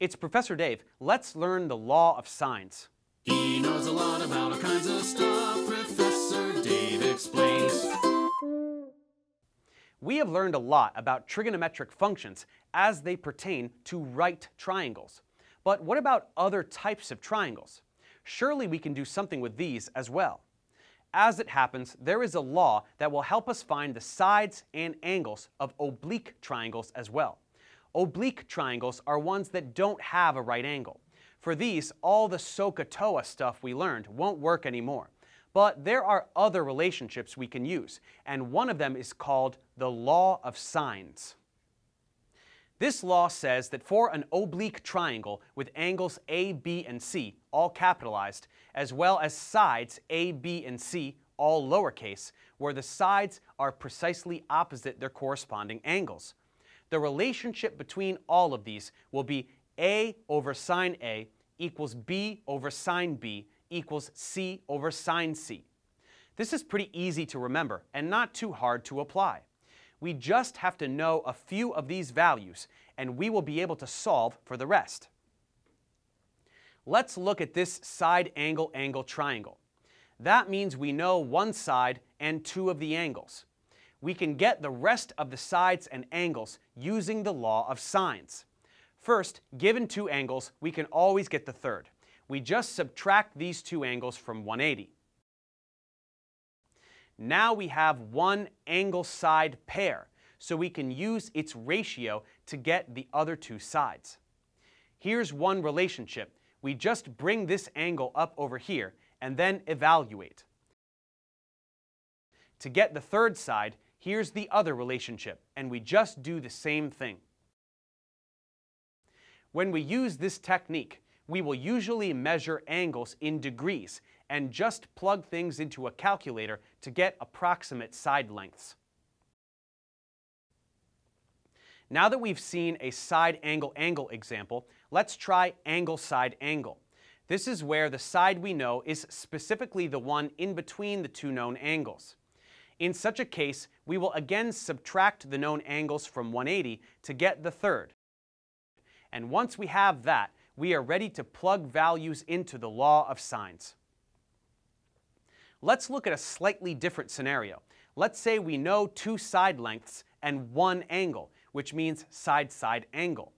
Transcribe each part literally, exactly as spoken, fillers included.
It's Professor Dave. Let's learn the law of sines. He knows a lot about all kinds of stuff. Professor Dave Explains. We have learned a lot about trigonometric functions as they pertain to right triangles. But what about other types of triangles? Surely we can do something with these as well. As it happens, there is a law that will help us find the sides and angles of oblique triangles as well. Oblique triangles are ones that don't have a right angle. For these, all the SOHCAHTOA stuff we learned won't work anymore. But there are other relationships we can use, and one of them is called the law of sines. This law says that for an oblique triangle with angles A, B, and C, all capitalized, as well as sides A, B, and C, all lowercase, where the sides are precisely opposite their corresponding angles, the relationship between all of these will be A over sine A equals B over sine B equals C over sine C. This is pretty easy to remember and not too hard to apply. We just have to know a few of these values and we will be able to solve for the rest. Let's look at this side angle angle triangle. That means we know one side and two of the angles. We can get the rest of the sides and angles using the law of sines. First, given two angles, we can always get the third. We just subtract these two angles from one eighty. Now we have one angle-side pair, so we can use its ratio to get the other two sides. Here's one relationship. We just bring this angle up over here and then evaluate. To get the third side, here's the other relationship, and we just do the same thing. When we use this technique, we will usually measure angles in degrees and just plug things into a calculator to get approximate side lengths. Now that we've seen a side angle angle example, let's try angle side angle. This is where the side we know is specifically the one in between the two known angles. In such a case, we will again subtract the known angles from one eighty to get the third. And once we have that, we are ready to plug values into the law of sines. Let's look at a slightly different scenario. Let's say we know two side lengths and one angle, which means side-side angle.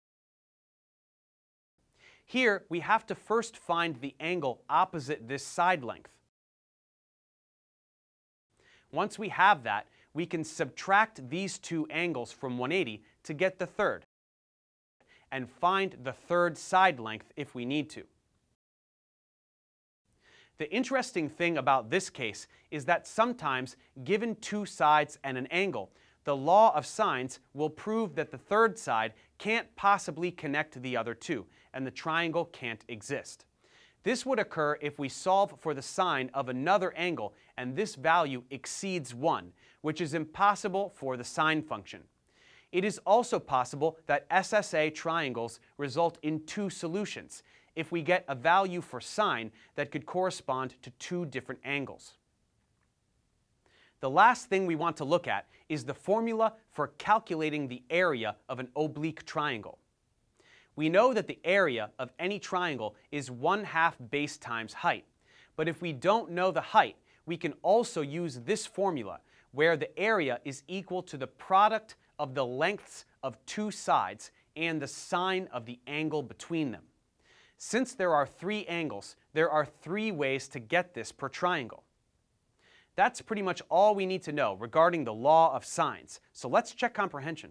Here, we have to first find the angle opposite this side length. Once we have that, we can subtract these two angles from one eighty to get the third, and find the third side length if we need to. The interesting thing about this case is that sometimes, given two sides and an angle, the law of sines will prove that the third side can't possibly connect the other two, and the triangle can't exist. This would occur if we solve for the sine of another angle and this value exceeds one, which is impossible for the sine function. It is also possible that S S A triangles result in two solutions if we get a value for sine that could correspond to two different angles. The last thing we want to look at is the formula for calculating the area of an oblique triangle. We know that the area of any triangle is one half base times height, but if we don't know the height, we can also use this formula, where the area is equal to the product of the lengths of two sides and the sine of the angle between them. Since there are three angles, there are three ways to get this per triangle. That's pretty much all we need to know regarding the law of sines, so let's check comprehension.